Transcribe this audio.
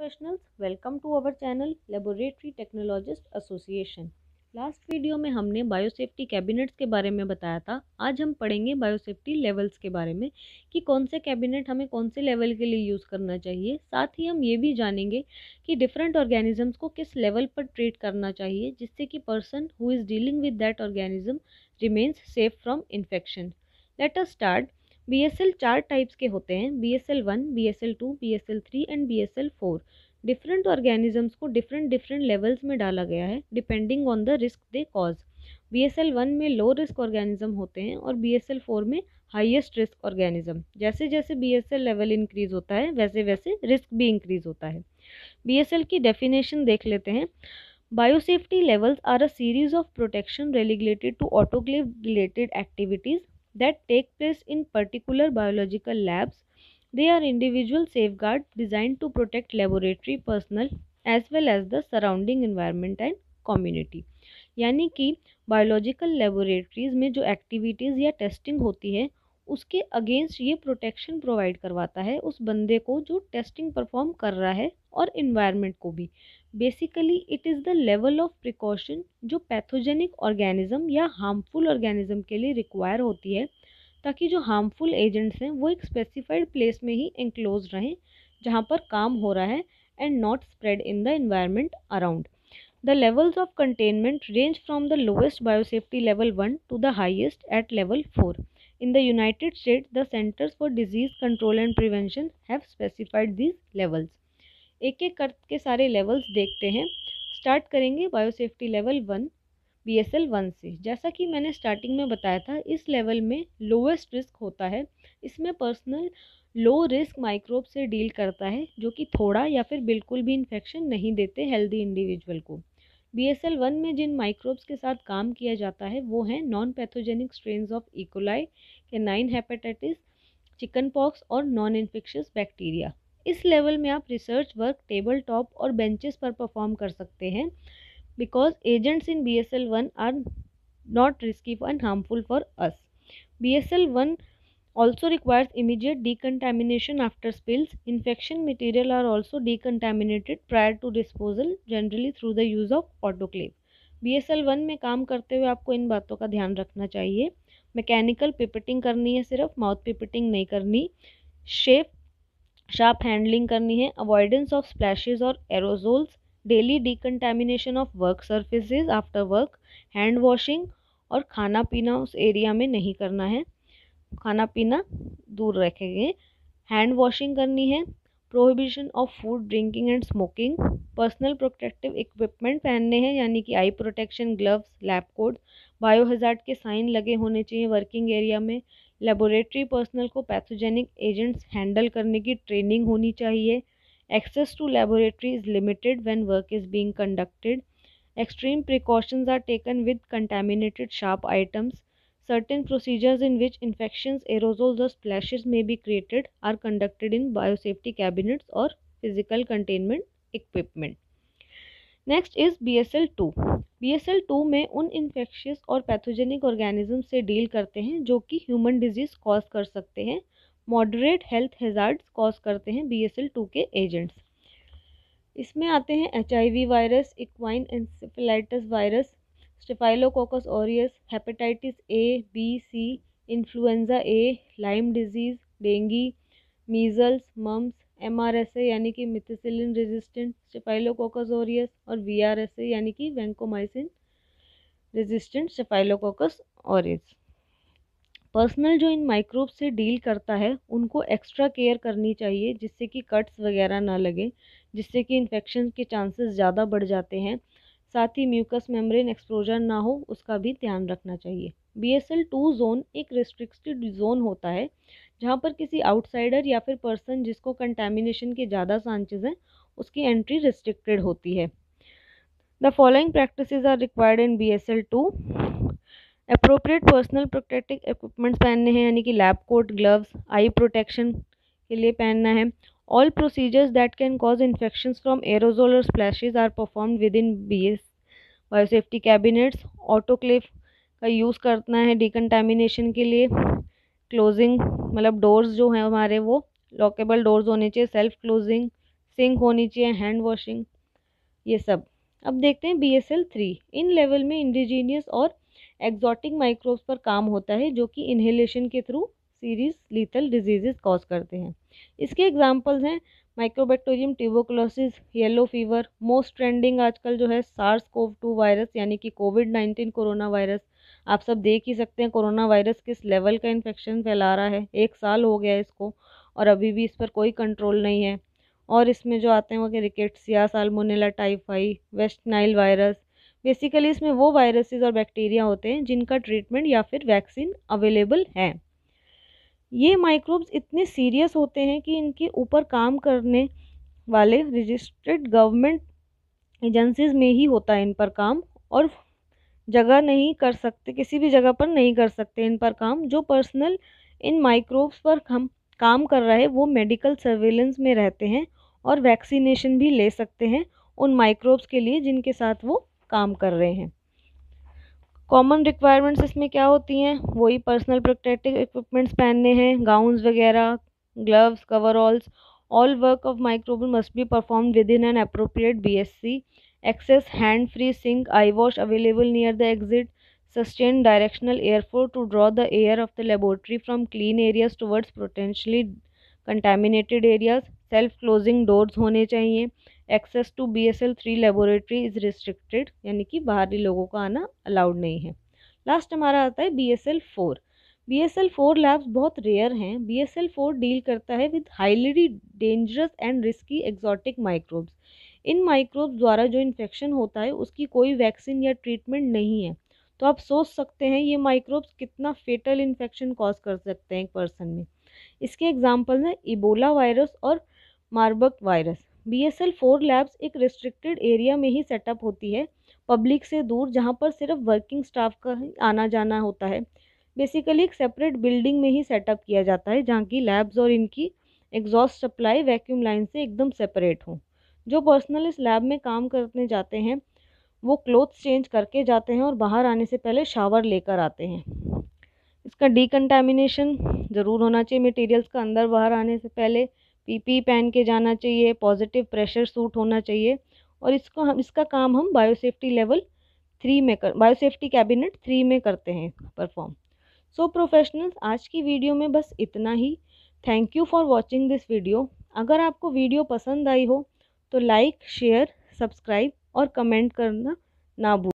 Professionals, welcome to our channel laboratory technologist association. Last video में हमने biosafety cabinets के बारे में बताया था। आज हम पढ़ेंगे बायोसेफ्टी लेवल्स के बारे में कि कौन से कैबिनेट हमें कौन से लेवल के लिए यूज़ करना चाहिए। साथ ही हम ये भी जानेंगे कि डिफरेंट ऑर्गेनिजम्स को किस लेवल पर ट्रीट करना चाहिए जिससे कि person who is dealing with that organism remains safe from infection. Let us start. BSL चार टाइप्स के होते हैं, BSL 1, BSL 2, BSL 3 and BSL 4। Different organisms को डिफरेंट लेवल्स में डाला गया है depending on the risk they cause. BSL 1 में लो रिस्क ऑर्गेनिज्म होते हैं और BSL 4 में हाईएस्ट रिस्क ऑर्गेनिज्म। जैसे जैसे BSL लेवल इंक्रीज़ होता है वैसे वैसे रिस्क भी इंक्रीज़ होता है। BSL की डेफिनेशन देख लेते हैं। Biosafety levels are a series of protection relegated to autoclave related activities that take place in particular biological labs. They are individual safeguards designed to protect laboratory personnel as well as the surrounding environment and community. यानी कि biological laboratories में जो activities या testing होती है उसके against ये protection provide करवाता है उस बंदे को जो testing perform कर रहा है और environment को भी। Basically it is the level of precaution जो पैथोजेनिक ऑर्गेनिज्म या हार्मफुल ऑर्गेनिज्म के लिए रिक्वायर होती है ताकि जो हार्मफुल एजेंट्स हैं वो एक स्पेसिफाइड प्लेस में ही एंक्लोज रहें जहाँ पर काम हो रहा है and not spread in the environment around. The levels of containment range from the lowest biosafety level 1 to the highest at level 4. In the United States, the Centers for Disease Control and Prevention have specified these levels. एक एक करके सारे levels देखते हैं। Start करेंगे biosafety level 1 BSL 1 से। जैसा कि मैंने स्टार्टिंग में बताया था इस लेवल में लोएस्ट रिस्क होता है। इसमें पर्सनल लो रिस्क माइक्रोब से डील करता है जो कि थोड़ा या फिर बिल्कुल भी इन्फेक्शन नहीं देते हेल्दी इंडिविजुअल को। BSL 1 में जिन माइक्रोब्स के साथ काम किया जाता है वो हैं non pathogenic strains of E. coli, canine hepatitis, chicken pox और नॉन इन्फेक्शियस बैक्टीरिया। इस लेवल में आप रिसर्च वर्क टेबल टॉप और बेंचेस पर परफॉर्म कर सकते हैं because agents in BSL 1 are not risky and harmful for us. BSL 1 also requires immediate decontamination after spills. Infection material are also decontaminated prior to disposal generally through the use of autoclave. BSL 1 में काम करते हुए आपको इन बातों का ध्यान रखना चाहिए। मैकेनिकल पिपेटिंग करनी है, सिर्फ माउथ पिपेटिंग नहीं करनी। शार्प हैंडलिंग करनी है। अवॉइडेंस ऑफ स्प्लैशेस और aerosols. Daily decontamination of work surfaces after work. Hand washing और खाना पीना उस एरिया में नहीं करना है, खाना पीना दूर रखेंगे। हैंड वॉशिंग करनी है। Prohibition of food, drinking and smoking. Personal protective equipment पहनने हैं यानी कि eye protection, gloves, lab coat. Biohazard के साइन लगे होने चाहिए वर्किंग एरिया में। लेबोरेटरी पर्सनल को पैथोजेनिक एजेंट्स हैंडल करने की ट्रेनिंग होनी चाहिए। Access to laboratory is limited when work is being conducted. Extreme precautions are taken with contaminated sharp items. Certain procedures in which infections, aerosols और splashes में be created are conducted in biosafety cabinets और physical containment equipment. Next is BSL 2। BSL 2 में उन infectious और pathogenic organism से deal करते हैं जो कि ह्यूमन डिजीज़ कॉज कर सकते हैं। मॉडरेट हेल्थ हैजार्ड्स कॉज करते हैं BSL 2 के एजेंट्स। इसमें आते हैं HIV virus, equine encephalitis virus, staphylococcus aureus, hepatitis A, B, C, influenza A, Lyme disease, dengue, measles, mumps, MRSA यानी कि मिथिसिलिन रेजिस्टेंट स्टेफाइलोकोकस ऑरियस और VRSA यानी कि vancomycin resistant staphylococcus aureus. Personnel जो इन माइक्रोब से डील करता है उनको एक्स्ट्रा केयर करनी चाहिए जिससे कि कट्स वगैरह ना लगे, जिससे कि इन्फेक्शन के चांसेस ज़्यादा बढ़ जाते हैं। साथ ही म्यूकस मेम्ब्रेन एक्सपोजर ना हो उसका भी ध्यान रखना चाहिए। BSL 2 जोन एक रिस्ट्रिक्टेड जोन होता है जहाँ पर किसी आउटसाइडर या फिर पर्सन जिसको कंटामिनेशन के ज़्यादा चांसेस हैं उसकी एंट्री रिस्ट्रिक्टेड होती है। The following practices are required in BSL 2। Appropriate personal protective equipments पहनने हैं यानी कि lab coat, gloves, eye protection के लिए पहनना है। All procedures that can cause infections from aerosol और splashes are performed within biosafety cabinets. Autoclave का यूज़ करना है डिकन्टामिनेशन के लिए। क्लोजिंग मतलब डोर्स जो हैं हमारे वो लॉकेबल डोर्स होने चाहिए, सेल्फ क्लोजिंग, सिंक होनी चाहिए, हैंड वॉशिंग, ये सब। अब देखते हैं BSL 3। इन लेवल में इंडिजीनियस और एक्जॉटिक माइक्रोब्स पर काम होता है जो कि इन्हेलेशन के through series lethal diseases cause करते हैं। इसके एग्जांपल्स हैं Mycobacterium tuberculosis, yellow fever, most trending आजकल जो है SARS-CoV-2 वायरस यानी कि कोविड-19 कोरोना वायरस। आप सब देख ही सकते हैं कोरोना वायरस किस लेवल का इन्फेक्शन फैला रहा है, 1 साल हो गया इसको और अभी भी इस पर कोई कंट्रोल नहीं है। और इसमें जो आते हैं वो कि rickettsia, salmonella typhi, West Nile virus, basically इसमें वो वायरसेस और बैक्टीरिया होते हैं जिनका ट्रीटमेंट या फिर वैक्सीन अवेलेबल है। ये माइक्रोब्स इतने सीरियस होते हैं कि इनके ऊपर काम करने वाले रजिस्टर्ड गवर्नमेंट एजेंसीज़ में ही होता है इन पर काम, और जगह नहीं कर सकते, किसी भी जगह पर नहीं कर सकते इन पर काम। जो पर्सनल इन माइक्रोब्स पर हम काम कर रहे हैं वो मेडिकल सर्वेलेंस में रहते हैं और वैक्सीनेशन भी ले सकते हैं उन माइक्रोब्स के लिए जिनके साथ वो काम कर रहे हैं। कॉमन रिक्वायरमेंट्स इसमें क्या होती हैं, वही पर्सनल प्रोटेक्टिव इक्विपमेंट्स पहनने हैं, गाउन्स वगैरह, gloves, coveralls. All work of microbial must be performed within an appropriate BSC। Access hand free sink, eye wash available near the exit. Sustain directional airflow to draw the air of the laboratory from clean areas towards potentially contaminated areas. Self closing doors होने चाहिए। Access to BSL 3 laboratory is restricted यानी कि बाहरी लोगों का आना allowed नहीं है। लास्ट हमारा आता है BSL 4। BSL 4 लैब्स बहुत रेयर हैं। BSL 4 डील करता है with highly dangerous and risky exotic microbes. इन माइक्रोब्स द्वारा जो इन्फेक्शन होता है उसकी कोई वैक्सीन या ट्रीटमेंट नहीं है, तो आप सोच सकते हैं ये माइक्रोब्स कितना फेटल इन्फेक्शन कॉज कर सकते हैं एक पर्सन में। इसके एग्जाम्पल हैं इबोला वायरस और मार्बर्ग वायरस। BSL 4 लैब्स एक रिस्ट्रिक्टेड एरिया में ही सेटअप होती है, पब्लिक से दूर, जहां पर सिर्फ वर्किंग स्टाफ का आना जाना होता है। बेसिकली एक सेपरेट बिल्डिंग में ही सेटअप किया जाता है जहां की लैब्स और इनकी एग्जॉस्ट सप्लाई वैक्यूम लाइन से एकदम सेपरेट हों। जो पर्सनल इस लैब में काम करने जाते हैं वो क्लोथ्स चेंज करके जाते हैं और बाहर आने से पहले शावर लेकर आते हैं। इसका डीकंटामिनेशन ज़रूर होना चाहिए, मटेरियल्स का अंदर बाहर आने से पहले PPE पहन के जाना चाहिए, पॉजिटिव प्रेशर सूट होना चाहिए। और इसका काम हम बायोसेफ्टी कैबिनेट 3 में करते हैं परफॉर्म। सो प्रोफेशनल्स, आज की वीडियो में बस इतना ही। Thank you for watching this video. अगर आपको वीडियो पसंद आई हो तो लाइक, शेयर, सब्सक्राइब और कमेंट करना ना भूलें।